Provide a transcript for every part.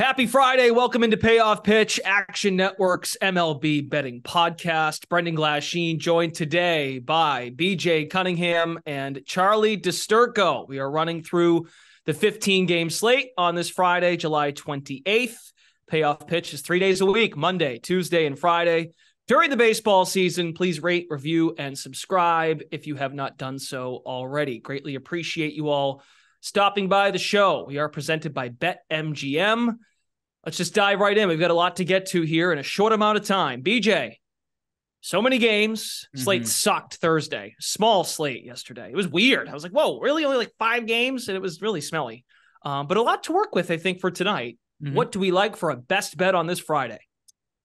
Happy Friday. Welcome into Payoff Pitch, Action Network's MLB betting podcast. Brendan Glasheen joined today by BJ Cunningham and Charlie DeSturco. We are running through the 15-game slate on this Friday, July 28th. Payoff Pitch is 3 days a week, Monday, Tuesday, and Friday. During the baseball season, please rate, review, and subscribe if you have not done so already. Greatly appreciate you all stopping by the show. We are presented by BetMGM. Let's just dive right in. We've got a lot to get to here in a short amount of time. BJ, so many games. Slate sucked Thursday. Small slate yesterday. It was weird. I was like, whoa, really? Only like five games? And it was really smelly. But a lot to work with, I think, for tonight. What do we like for a best bet on this Friday?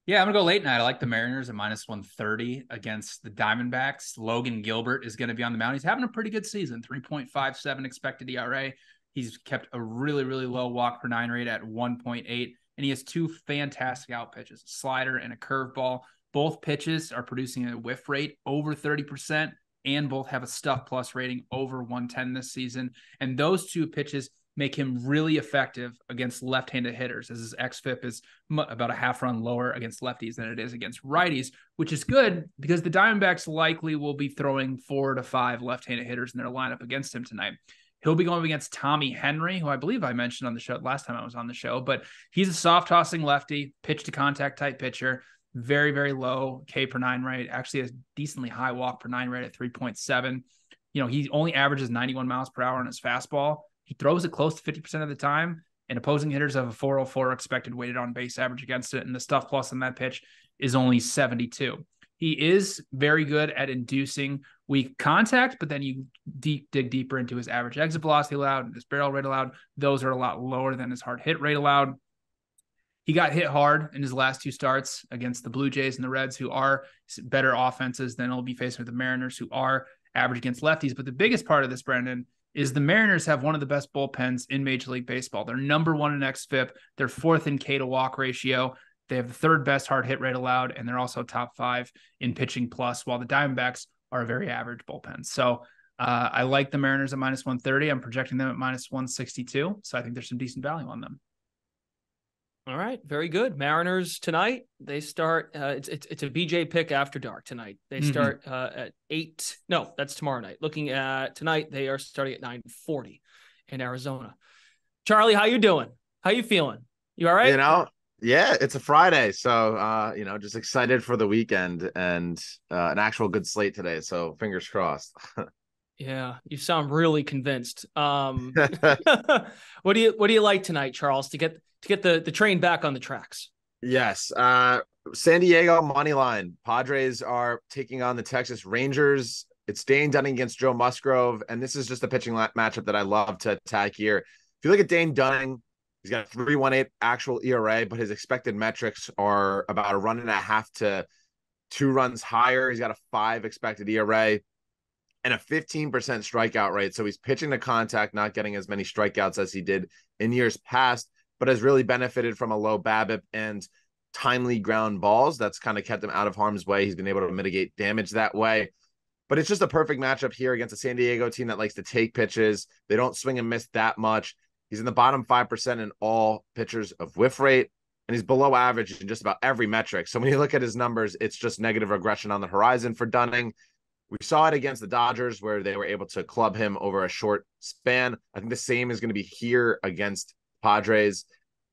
Yeah, I'm going to go late night. I like the Mariners at minus 130 against the Diamondbacks. Logan Gilbert is going to be on the mound. He's having a pretty good season, 3.57 expected ERA. He's kept a really, really low walk per nine rate at 1.8, and he has two fantastic out pitches, a slider and a curveball. Both pitches are producing a whiff rate over 30%, and both have a stuff plus rating over 110 this season. And those two pitches make him really effective against left-handed hitters, as his xFIP is about a half run lower against lefties than it is against righties, which is good because the Diamondbacks likely will be throwing 4 to 5 left-handed hitters in their lineup against him tonight. He'll be going against Tommy Henry, who I believe I mentioned on the show last time I was on the show, but he's a soft-tossing lefty, pitch-to-contact type pitcher, very, very low K per nine rate, actually has decently high walk per nine rate at 3.7. You know, he only averages 91 miles per hour on his fastball. He throws it close to 50% of the time, and opposing hitters have a 404 expected weighted on base average against it, and the stuff plus on that pitch is only 72. He is very good at inducing weak contact, but then you dig deeper into his average exit velocity allowed and his barrel rate allowed. Those are a lot lower than his hard hit rate allowed. He got hit hard in his last two starts against the Blue Jays and the Reds, who are better offenses than he'll be facing with the Mariners, who are average against lefties. But the biggest part of this, Brendan, is the Mariners have one of the best bullpens in Major League Baseball. They're number one in xFIP, they're fourth in K to walk ratio, they have the third best hard hit rate allowed, and they're also top five in pitching plus, while the Diamondbacks are a very average bullpen. So I like the Mariners at minus 130. I'm projecting them at minus 162, so I think there's some decent value on them. All right, very good. Mariners tonight, they start, it's a BJ pick after dark tonight. They start at 8, no, that's tomorrow night. Looking at tonight, they are starting at 9:40 in Arizona. Charlie, how you doing? How you feeling? You all right? You know, yeah, it's a Friday, so, you know, just excited for the weekend and an actual good slate today, so fingers crossed. Yeah, you sound really convinced. What do you like tonight, Charles, to get the train back on the tracks? Yes. San Diego money line. Padres are taking on the Texas Rangers. It's Dane Dunning against Joe Musgrove, and this is just a pitching matchup that I love to attack here. If you look at Dane Dunning, he's got a 3.18 actual ERA, but his expected metrics are about a run and a half to 2 runs higher. He's got a 5 expected ERA and a 15% strikeout rate. So he's pitching to contact, not getting as many strikeouts as he did in years past, but has really benefited from a low BABIP and timely ground balls. That's kind of kept him out of harm's way. He's been able to mitigate damage that way. But it's just a perfect matchup here against a San Diego team that likes to take pitches. They don't swing and miss that much. He's in the bottom 5% in all pitchers of whiff rate, and he's below average in just about every metric. So when you look at his numbers, it's just negative regression on the horizon for Dunning. We saw it against the Dodgers where they were able to club him over a short span. I think the same is going to be here against Padres.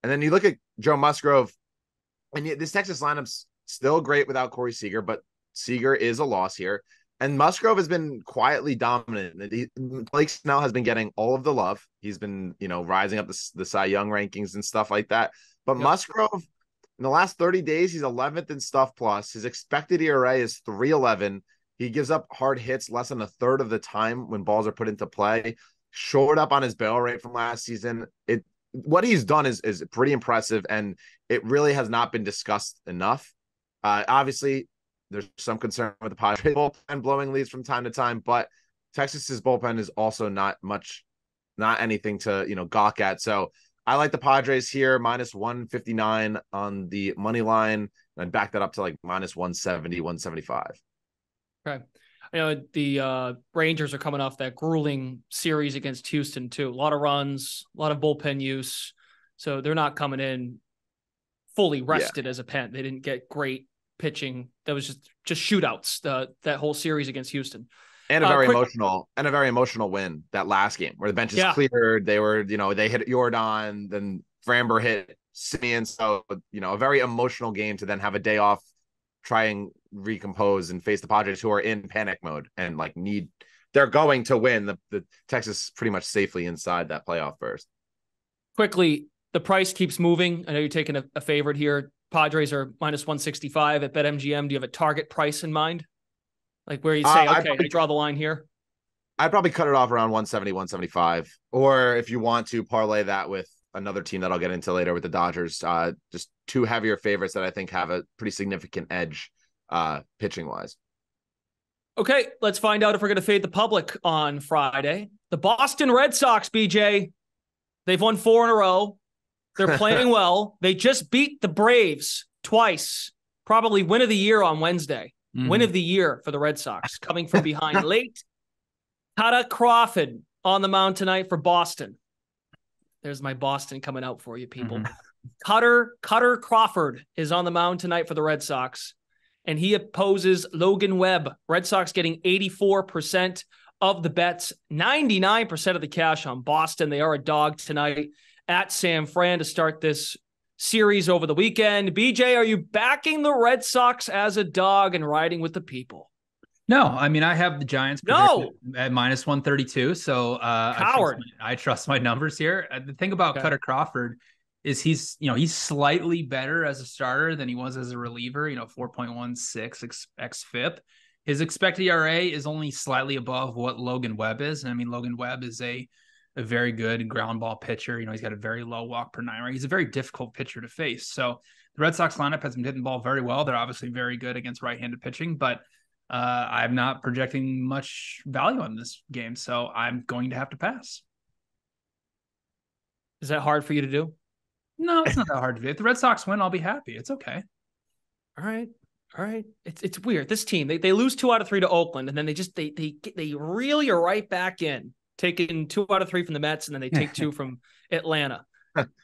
And then you look at Joe Musgrove, and this Texas lineup's still great without Corey Seager, but Seager is a loss here. And Musgrove has been quietly dominant. Blake Snell has been getting all of the love. He's been, you know, rising up the Cy Young rankings and stuff like that. But yep. Musgrove, in the last 30 days, he's 11th in stuff plus. His expected ERA is 3.11. He gives up hard hits less than a third of the time when balls are put into play. Shored up on his barrel rate from last season. What he's done is pretty impressive, and it really has not been discussed enough. Obviously, there's some concern with the Padres bullpen blowing leads from time to time, but Texas's bullpen is also not anything to, you know, gawk at. So I like the Padres here, minus 159 on the money line, and I'd back that up to like minus 170, 175. Okay. I know the Rangers are coming off that grueling series against Houston too. A lot of runs, a lot of bullpen use. So they're not coming in fully rested as a pen. They didn't get great pitching. That was just shootouts that whole series against Houston. And a very emotional win that last game where the benches cleared. They were, they hit Yordan, then Framber hit Simeon. So, a very emotional game to then have a day off, try and recompose and face the Padres, who are in panic mode and they're going to win the Texas pretty much safely inside that playoff first. Quickly, the price keeps moving. I know you're taking a favorite here. Padres are -165 at BetMGM. Do you have a target price in mind? Like where you say, I draw the line here? I'd probably cut it off around 170, 175. Or if you want to parlay that with another team that I'll get into later with the Dodgers, just two heavier favorites that I think have a pretty significant edge pitching-wise. Okay, let's find out if we're going to fade the public on Friday. The Boston Red Sox, BJ, they've won 4 in a row. They're playing well. They just beat the Braves twice. Probably win of the year on Wednesday. Win of the year for the Red Sox, coming from behind late. Cutter Crawford on the mound tonight for Boston. There's my Boston coming out for you, people. Cutter Crawford is on the mound tonight for the Red Sox, and he opposes Logan Webb. Red Sox getting 84% of the bets, 99% of the cash on Boston. They are a dog tonight at San Fran to start this series over the weekend. BJ, are you backing the Red Sox as a dog and riding with the people? No, I mean, I have the Giants at -132. So I trust my numbers here. The thing about Cutter Crawford is he's slightly better as a starter than he was as a reliever, 4.16 xFIP. His expected ERA is only slightly above what Logan Webb is. And I mean, Logan Webb is a very good ground ball pitcher. He's got a very low walk per nine, right? He's a very difficult pitcher to face. So the Red Sox lineup has been hitting the ball very well. They're obviously very good against right-handed pitching, but I'm not projecting much value on this game. So I'm going to have to pass. Is that hard for you to do? No, it's not that hard to do. If the Red Sox win, I'll be happy. It's okay. All right. It's weird. This team, they lose 2 out of 3 to Oakland, and then they really are right back in. Taking 2 out of 3 from the Mets, and then they take 2 from Atlanta.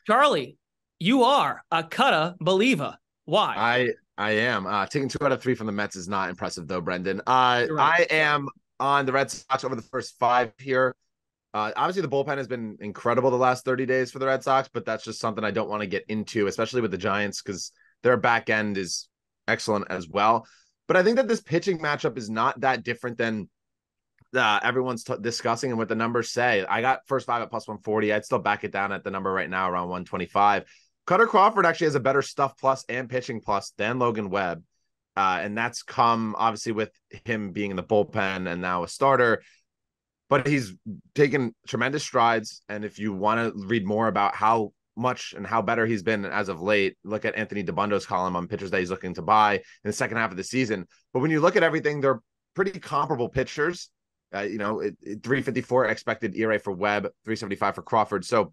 Charlie, you are a Cutter believer. Why? I am. Taking 2 out of 3 from the Mets is not impressive, though, Brendan. I am on the Red Sox over the first 5 here. Obviously, the bullpen has been incredible the last 30 days for the Red Sox, but that's just something I don't want to get into, especially with the Giants, because their back end is excellent as well. But I think that this pitching matchup is not that different than everyone's discussing and what the numbers say. I got first 5 at +140. I'd still back it down at the number right now around 125. Cutter Crawford actually has a better stuff plus and pitching plus than Logan Webb. And that's come obviously with him being in the bullpen and now a starter, but he's taken tremendous strides. And if you want to read more about how much and how better he's been as of late, look at Anthony DeBundo's column on pitchers that he's looking to buy in the second half of the season. But when you look at everything, they're pretty comparable pitchers. 3.54 expected ERA for Webb, 3.75 for Crawford. So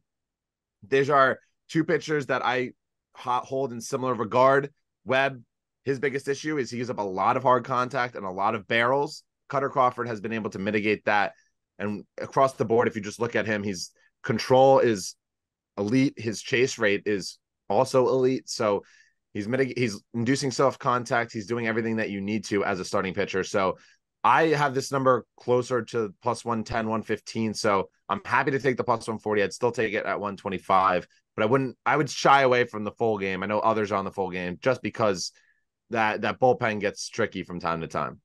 these are two pitchers that I hold in similar regard. Webb, his biggest issue is he gives up a lot of hard contact and a lot of barrels. Cutter Crawford has been able to mitigate that. And across the board, if you just look at him, his control is elite. His chase rate is also elite. So he's inducing self-contact. He's doing everything that you need to as a starting pitcher. So I have this number closer to +110, 115. So I'm happy to take the +140. I'd still take it at 125, but I would shy away from the full game. I know others are on the full game just because that bullpen gets tricky from time to time.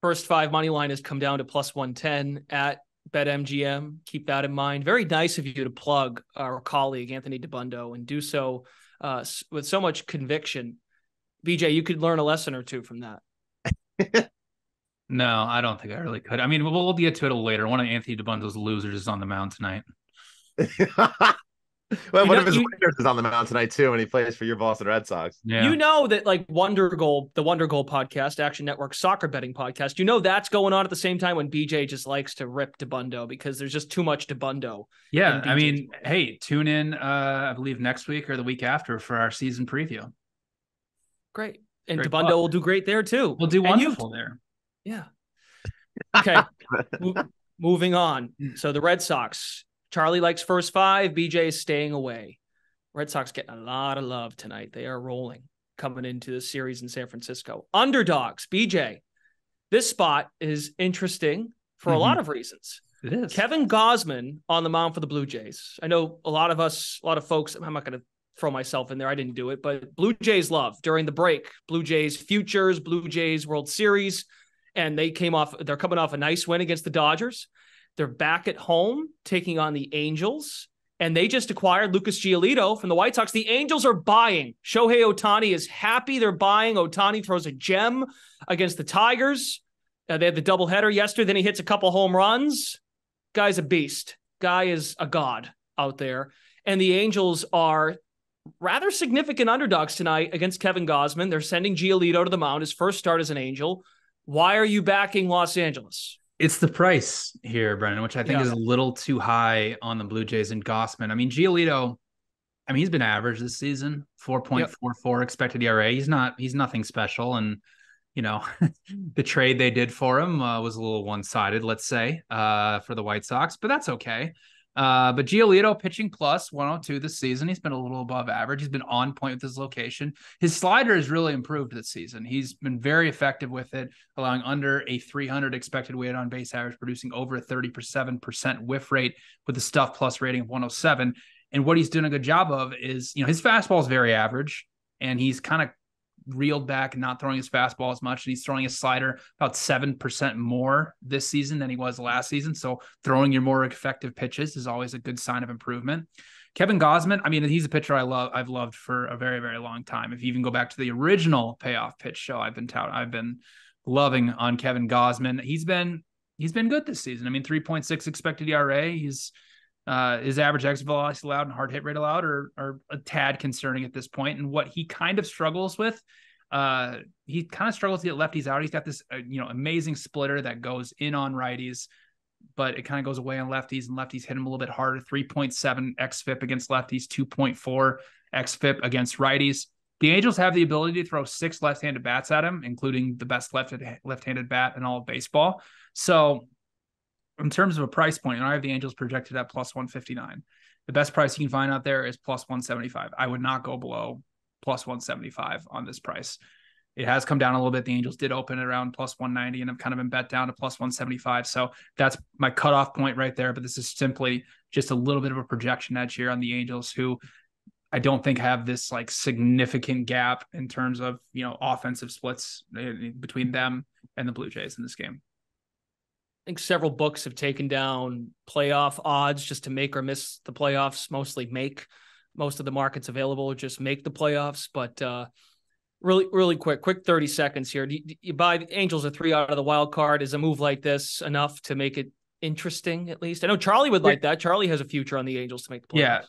First 5 money line has come down to +110 at BetMGM. Keep that in mind. Very nice of you to plug our colleague, Anthony DeBundo, and do so with so much conviction. BJ, you could learn a lesson or two from that. No, I don't think I really could. I mean, we'll get to it later. One of Anthony DeBundo's losers is on the mound tonight. One of his winners is on the mound tonight, too, and he plays for your Boston Red Sox. Yeah. You know that, like, Wonder Goal podcast, Action Network soccer betting podcast, that's going on at the same time when BJ just likes to rip DeBundo because there's just too much DeBundo. Yeah, I mean, hey, tune in, I believe, next week or the week after for our season preview. Great. And great DeBundo will do great there, too. We'll do wonderful there. Yeah. Okay. Moving on. So the Red Sox, Charlie likes first 5. BJ is staying away. Red Sox getting a lot of love tonight. They are rolling coming into the series in San Francisco. Underdogs, BJ. This spot is interesting for a lot of reasons. It is. Kevin Gausman on the mound for the Blue Jays. I know a lot of folks, I'm not going to throw myself in there. I didn't do it, but Blue Jays love during the break. Blue Jays futures, Blue Jays World Series. And they're coming off a nice win against the Dodgers. They're back at home taking on the Angels. And they just acquired Lucas Giolito from the White Sox. The Angels are buying. Shohei Ohtani is happy they're buying. Ohtani throws a gem against the Tigers. They had the doubleheader yesterday. Then he hits a couple home runs. Guy's a beast. Guy is a god out there. And the Angels are rather significant underdogs tonight against Kevin Gausman. They're sending Giolito to the mound, his first start as an Angel. Why are you backing Los Angeles? It's the price here, Brennan, which I think is a little too high on the Blue Jays and Gausman. I mean, Giolito, he's been average this season, 4.44 expected ERA. He's nothing special. And, the trade they did for him was a little one-sided, let's say, for the White Sox, but that's okay. But Giolito pitching plus 102 this season. He's been a little above average. He's been on point with his location. His slider has really improved this season. He's been very effective with it, allowing under a 300 expected weighted on base average, producing over a 37% whiff rate with a stuff plus rating of 107. And what he's doing a good job of is, his fastball is very average, and he's kind of reeled back and not throwing his fastball as much, and he's throwing his slider about 7% more this season than he was last season. So throwing your more effective pitches is always a good sign of improvement. Kevin Gausman, he's a pitcher I've loved for a very, very long time. If you even go back to the original Payoff Pitch show, I've been loving on Kevin Gausman. He's been good this season. 3.6 expected ERA. His average exit velocity allowed and hard hit rate allowed are a tad concerning at this point. And what he kind of struggles with, he kind of struggles to get lefties out. He's got this, amazing splitter that goes in on righties, but it kind of goes away on lefties, and lefties hit him a little bit harder. 3.7 xFIP against lefties, 2.4 xFIP against righties. The Angels have the ability to throw 6 left-handed bats at him, including the best left-handed bat in all of baseball. So in terms of a price point, I have the Angels projected at plus 159. The best price you can find out there is plus 175. I would not go below plus 175 on this price. It has come down a little bit. The Angels did open at around plus 190 and have kind of been bet down to plus 175. So that's my cutoff point right there. But this is simply just a little bit of a projection edge here on the Angels, who I don't think have this significant gap in terms of, offensive splits between them and the Blue Jays in this game. I think several books have taken down playoff odds just to make or miss the playoffs, mostly make. Most of the markets available just make the playoffs. But really quick 30 seconds here. Do you buy the Angels are 3 out of the wild card? Is a move like this enough to make it interesting at least? I know Charlie would like that. Charlie has a future on the Angels to make the playoffs. Yeah.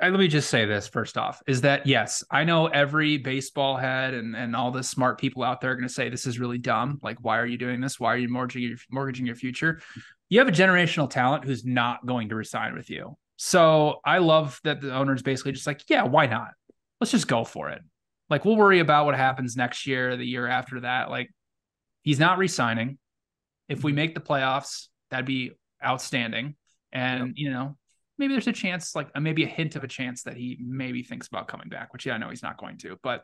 Let me just say this first off, is that, yes, I know every baseball head and all the smart people out there are going to say this is really dumb. Why are you doing this? Why are you mortgaging your future? You have a generational talent who's not going to resign with you. So I love that the owner is basically just why not? Let's just go for it. We'll worry about what happens next year, the year after that. He's not resigning. If we make the playoffs, that'd be outstanding. And, maybe there's a chance, maybe a hint of a chance that he maybe thinks about coming back, which I know he's not going to, but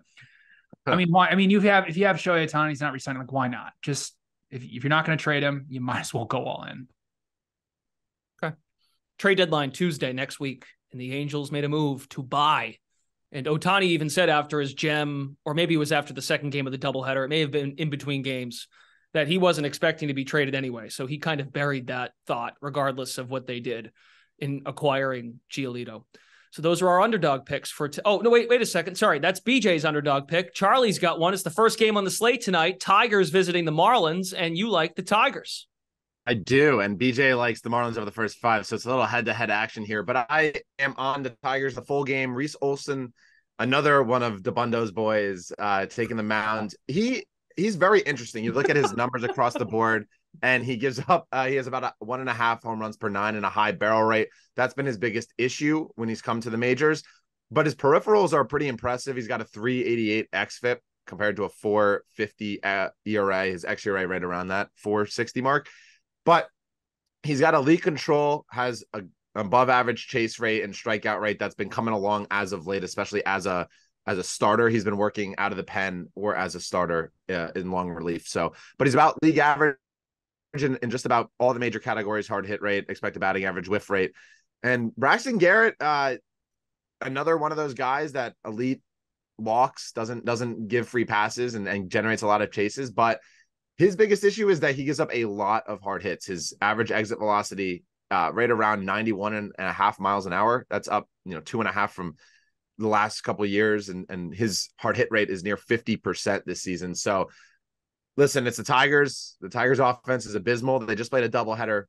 why? If you have Shohei Ohtani, he's not resigning. Why not? Just if you're not going to trade him, you might as well go all in. Okay. Trade deadline Tuesday next week. And the Angels made a move to buy. And Ohtani even said after his gem, or maybe it was after the second game of the doubleheader, it may have been in between games, that he wasn't expecting to be traded anyway. So he kind of buried that thought regardless of what they did in acquiring Giolito. So those are our underdog picks for wait a second. Sorry, that's BJ's underdog pick. Charlie's got one. It's the first game on the slate tonight. Tigers visiting the Marlins, and you like the Tigers. I do, and BJ likes the Marlins over the first 5, so it's a little head-to-head action here. But I am on the Tigers the full game. Reese Olson, another one of DeBundo's boys, taking the mound. He's very interesting. You look at his numbers across the board, and he gives up, he has about 1.5 home runs per 9 and a high barrel rate. That's been his biggest issue when he's come to the majors. But his peripherals are pretty impressive. He's got a 3.88 xFIP compared to a 4.50 ERA. His xERA right around that 4.60 mark. But he's got elite control, has a above average chase rate and strikeout rate that's been coming along as of late, especially as a starter. He's been working out of the pen or as a starter in long relief. So, but he's about league average in just about all the major categories: hard hit rate, expected batting average, whiff rate. And Braxton Garrett, another one of those guys that elite walks, doesn't give free passes and generates a lot of chases. But his biggest issue is that he gives up a lot of hard hits. His average exit velocity right around 91 and a half miles an hour. That's up, 2.5 from the last couple of years. And his hard hit rate is near 50% this season. So listen, it's the Tigers. The Tigers offense is abysmal. They just played a doubleheader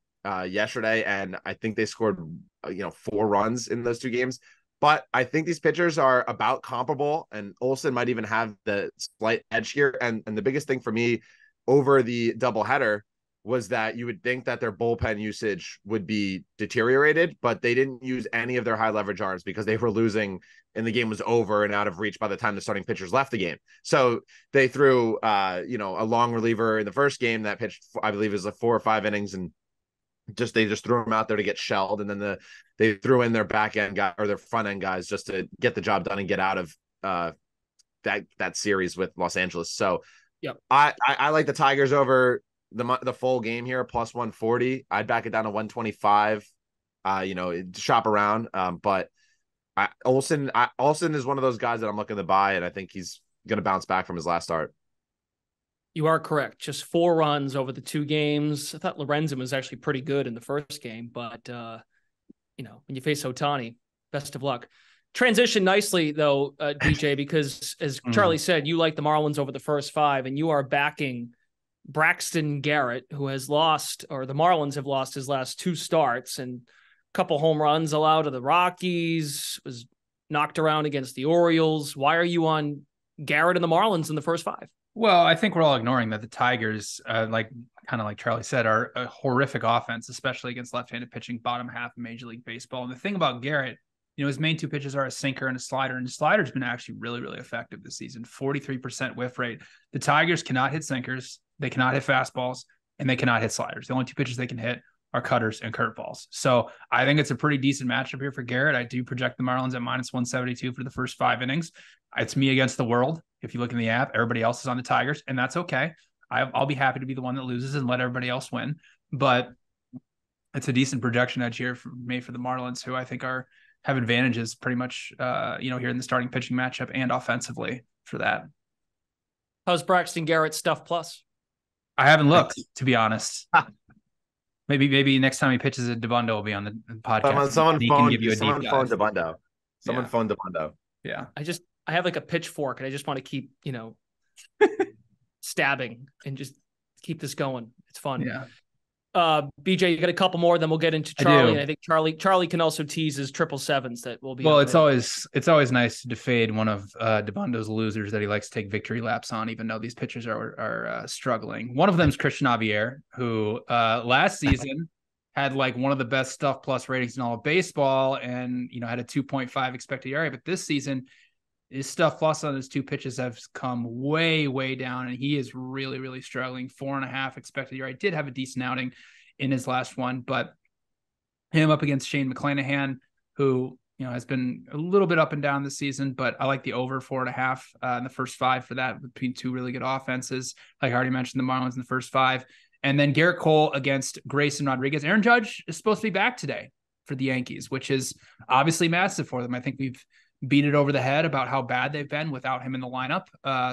yesterday, and I think they scored, 4 runs in those 2 games. But I think these pitchers are about comparable, and Olson might even have the slight edge here. And the biggest thing for me over the doubleheader was that you would think that their bullpen usage would be deteriorated, but they didn't use any of their high leverage arms because they were losing and the game was over and out of reach by the time the starting pitchers left the game. So they threw, a long reliever in the first game that pitched, I believe, is 4 or 5 innings, and they just threw him out there to get shelled. And then they threw in their back end guy or their front end guys just to get the job done and get out of that series with Los Angeles. So yeah, I like the Tigers over the full game here, plus 140. I'd back it down to 125, shop around. But Olson is one of those guys that I'm looking to buy, and I think he's going to bounce back from his last start. You are correct. Just 4 runs over the 2 games. I thought Lorenzen was actually pretty good in the first game, but when you face Ohtani, best of luck. Transition nicely though, DJ, because as Charlie said, you like the Marlins over the first 5, and you are backing Braxton Garrett, who has lost, or the Marlins have lost his last 2 starts, and a couple home runs allowed to the Rockies, was knocked around against the Orioles. Why are you on Garrett and the Marlins in the first 5? Well, I think we're all ignoring that the Tigers, like Charlie said, are a horrific offense, especially against left-handed pitching, bottom half of Major League Baseball. And the thing about Garrett, his main 2 pitches are a sinker and a slider, and the slider's been actually really, really effective this season, 43% whiff rate. The Tigers cannot hit sinkers, they cannot hit fastballs, and they cannot hit sliders. The only 2 pitches they can hit are cutters and curveballs. So I think it's a pretty decent matchup here for Garrett. I do project the Marlins at minus 172 for the first 5 innings. It's me against the world. If you look in the app, everybody else is on the Tigers, and that's okay. I'll be happy to be the one that loses and let everybody else win. But it's a decent projection edge here for me for the Marlins, who I think have advantages pretty much, here in the starting pitching matchup and offensively for that. How's Braxton Garrett stuff plus? I haven't looked, to be honest. Maybe next time he pitches at DeBundo will be on the podcast. Someone phoned DeBundo. Yeah. I have like a pitchfork, and I just want to keep, stabbing and just keep this going. It's fun. Yeah. BJ, you got a couple more, then we'll get into Charlie. And I think Charlie can also tease his 777s that will be. Well, it's always nice to defade one of DeBundo's losers that he likes to take victory laps on, even though these pitchers are struggling. One of them is Christian Javier, who last season had like one of the best stuff plus ratings in all of baseball, and had a 2.5 expected ERA. But this season, his stuff plus on his 2 pitches have come way, way down, and he is really, really struggling. 4.5 expected ERA. Did have a decent outing in his last one, but him up against Shane McClanahan, who has been a little bit up and down this season, but I like the over 4.5 in the first 5 for that, between 2 really good offenses. Like I already mentioned, the Marlins in the first 5, and then Garrett Cole against Grayson Rodriguez. Aaron Judge is supposed to be back today for the Yankees, which is obviously massive for them. I think we've beat it over the head about how bad they've been without him in the lineup.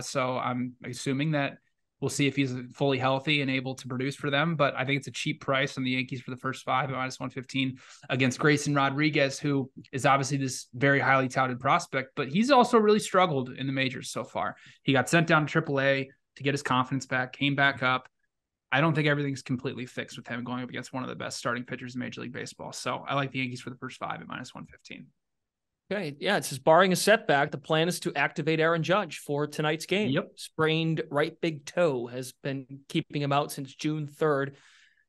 So I'm assuming that we'll see if he's fully healthy and able to produce for them. But I think it's a cheap price on the Yankees for the first 5 at minus 115 against Grayson Rodriguez, who is obviously this very highly touted prospect, but he's also really struggled in the majors so far. He got sent down to AAA to get his confidence back, came back up. I don't think everything's completely fixed with him going up against one of the best starting pitchers in Major League Baseball. So I like the Yankees for the first 5 at minus 115. Okay. Yeah. It says barring a setback, the plan is to activate Aaron Judge for tonight's game. Yep. Sprained right big toe has been keeping him out since June 3rd.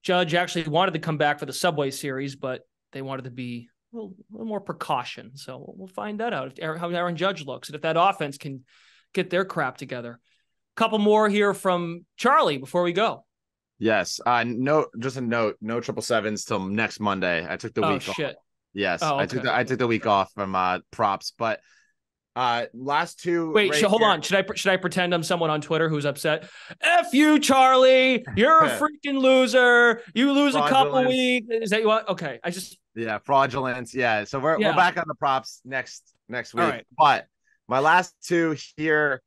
Judge actually wanted to come back for the Subway Series, but they wanted to be a little more precaution. So we'll find that out, how Aaron Judge looks and if that offense can get their crap together. A couple more here from Charlie before we go. Yes. No, just a note, no 777s till next Monday. I took the week off. Yes. Oh, okay. I took the week off from props, but last two. Wait, hold on. Should I pretend I'm someone on Twitter who's upset? F you, Charlie. You're a freaking loser. You lose fraudulence. A couple weeks. Is that you want? Okay. Yeah, fraudulence. Yeah. So we're back on the props next week. Right. But my last two here,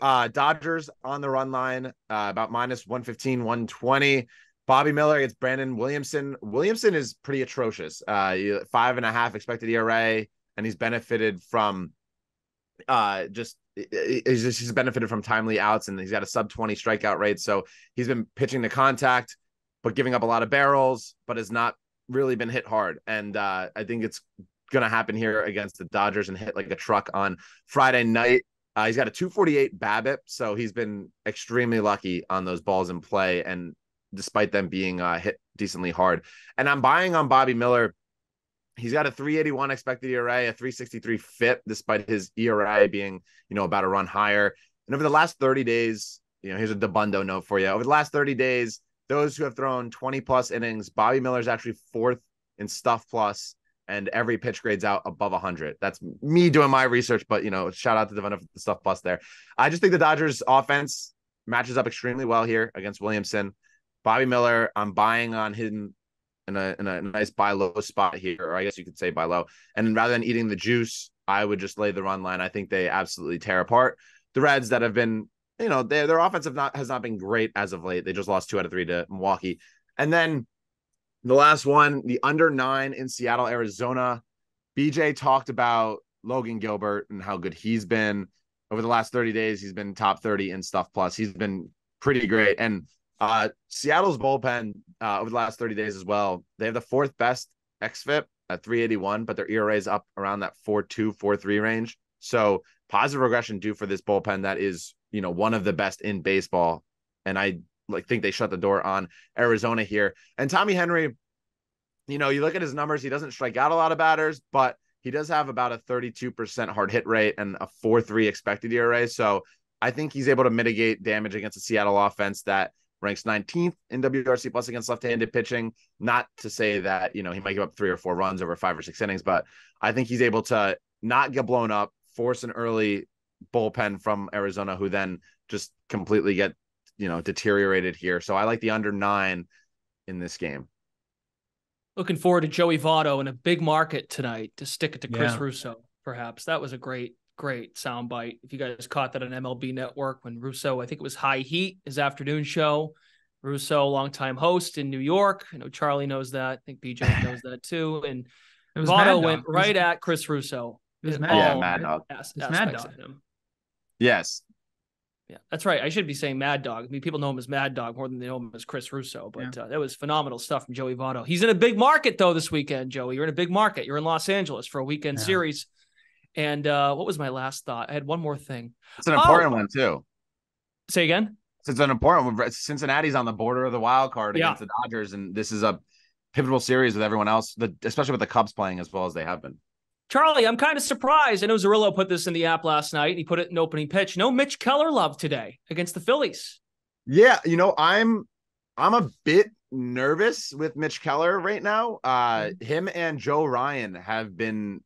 Dodgers on the run line, about -115, -120. Bobby Miller against Brandon Williamson. Williamson is pretty atrocious. 5.5 expected ERA, and he's benefited from he's benefited from timely outs, and he's got a sub-20 strikeout rate. So he's been pitching to contact, but giving up a lot of barrels, but has not really been hit hard. And I think it's going to happen here against the Dodgers and hit like a truck on Friday night. He's got a 248 BABIP, so he's been extremely lucky on those balls in play, and despite them being hit decently hard. And I'm buying on Bobby Miller. He's got a 381 expected ERA, a 363 FIP, despite his ERA being, about a run higher. And over the last 30 days, here's a DeBundo note for you. Over the last 30 days, those who have thrown 20-plus innings, Bobby Miller's actually fourth in stuff plus, and every pitch grades out above 100. That's me doing my research, but, shout out to DeBundo for the stuff plus there. I just think the Dodgers offense matches up extremely well here against Williamson. Bobby Miller, I'm buying on him in a nice buy low spot here, or I guess you could say buy low. And rather than eating the juice, I would just lay the run line. I think they absolutely tear apart the Reds that have been, their offense has not been great as of late. They just lost 2 out of 3 to Milwaukee. And then the last one, the under 9 in Seattle, Arizona. BJ talked about Logan Gilbert and how good he's been over the last 30 days. He's been top 30 in stuff plus. He's been pretty great. And Seattle's bullpen over the last 30 days as well. They have the 4th best xFIP at 381, but their ERA is up around that 4.2, 4.3 range. So positive regression due for this bullpen that is, one of the best in baseball. And I think they shut the door on Arizona here. And Tommy Henry, you look at his numbers, he doesn't strike out a lot of batters, but he does have about a 32% hard hit rate and a 4.3 expected ERA. So I think he's able to mitigate damage against a Seattle offense that ranks 19th in WRC plus against left-handed pitching. Not to say that, he might give up 3 or 4 runs over 5 or 6 innings, but I think he's able to not get blown up, force an early bullpen from Arizona, who then just completely get, deteriorated here. So I like the under 9 in this game. Looking forward to Joey Votto in a big market tonight to stick it to Chris Russo, perhaps. That was a great soundbite. If you guys caught that on MLB Network when Russo, I think it was High Heat, his afternoon show. Russo, longtime host in New York. I know Charlie knows that. I think BJ knows that too. And Votto went right at Chris Russo. It was Mad Dog. Mad Dog. Yes. Yeah, that's right. I should be saying Mad Dog. I mean, people know him as Mad Dog more than they know him as Chris Russo, but that was phenomenal stuff from Joey Votto. He's in a big market, though, this weekend, Joey. You're in a big market. You're in Los Angeles for a weekend series. And what was my last thought? I had one more thing. It's an important one too. Say again? It's an important one. Cincinnati's on the border of the wild card against the Dodgers, and this is a pivotal series with everyone else, especially with the Cubs playing as well as they have been. Charlie, I'm kind of surprised. I know Zerillo put this in the app last night, and he put it in opening pitch. No Mitch Keller love today against the Phillies. Yeah, I'm a bit nervous with Mitch Keller right now. Him and Joe Ryan have been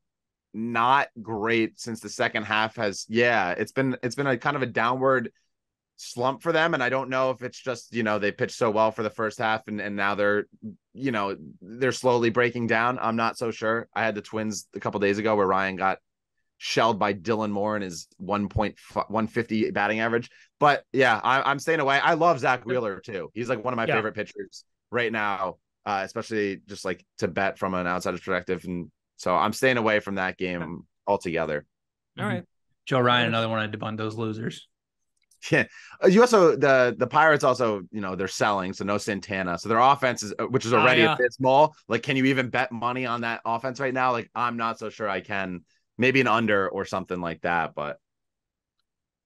not great since the second half has. Yeah, it's been a kind of a downward slump for them. And I don't know if it's just, they pitched so well for the first half and now they're, they're slowly breaking down. I'm not so sure. I had the Twins a couple days ago where Ryan got shelled by Dylan Moore and his 1.150 batting average. But yeah, I'm staying away. I love Zach Wheeler too. He's like one of my favorite pitchers right now, especially just like to bet from an outsider's perspective. And so I'm staying away from that game altogether. All right. Joe Ryan, another one of DeBundo's losers. Yeah. You also, the Pirates also, they're selling, so no Santana. So their offense is, which is already abysmal. Like, can you even bet money on that offense right now? Like, I'm not so sure I can. Maybe an under or something like that, but.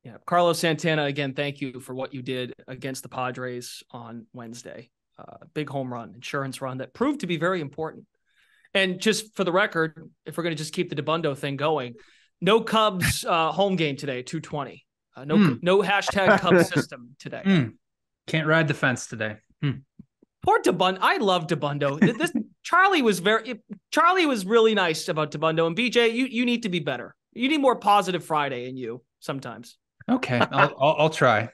Yeah. Carlos Santana, again, thank you for what you did against the Padres on Wednesday. Big home run, insurance run that proved to be very important. And just for the record, if we're going to just keep the DeBundo thing going, no Cubs home game today, 220. No hashtag Cubs system today. Can't ride the fence today. Poor DeBundo. I love DeBundo. This Charlie was really nice about DeBundo, and BJ, you need to be better. You need more positive Friday in you sometimes. Okay. I'll try.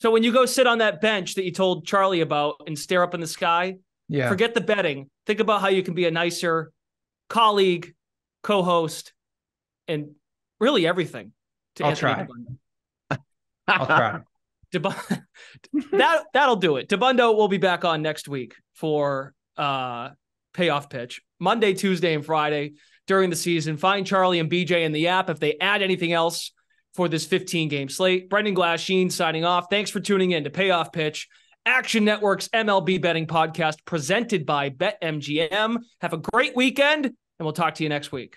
So when you go sit on that bench that you told Charlie about and stare up in the sky, forget the betting. Think about how you can be a nicer colleague, co-host, and really everything to Anthony DeBundo. I'll try. That'll do it. DeBundo will be back on next week for Payoff Pitch, Monday, Tuesday, and Friday during the season. Find Charlie and BJ in the app if they add anything else for this 15-game slate. Brendan Glasheen signing off. Thanks for tuning in to Payoff Pitch, Action Network's MLB betting podcast presented by BetMGM. Have a great weekend, and we'll talk to you next week.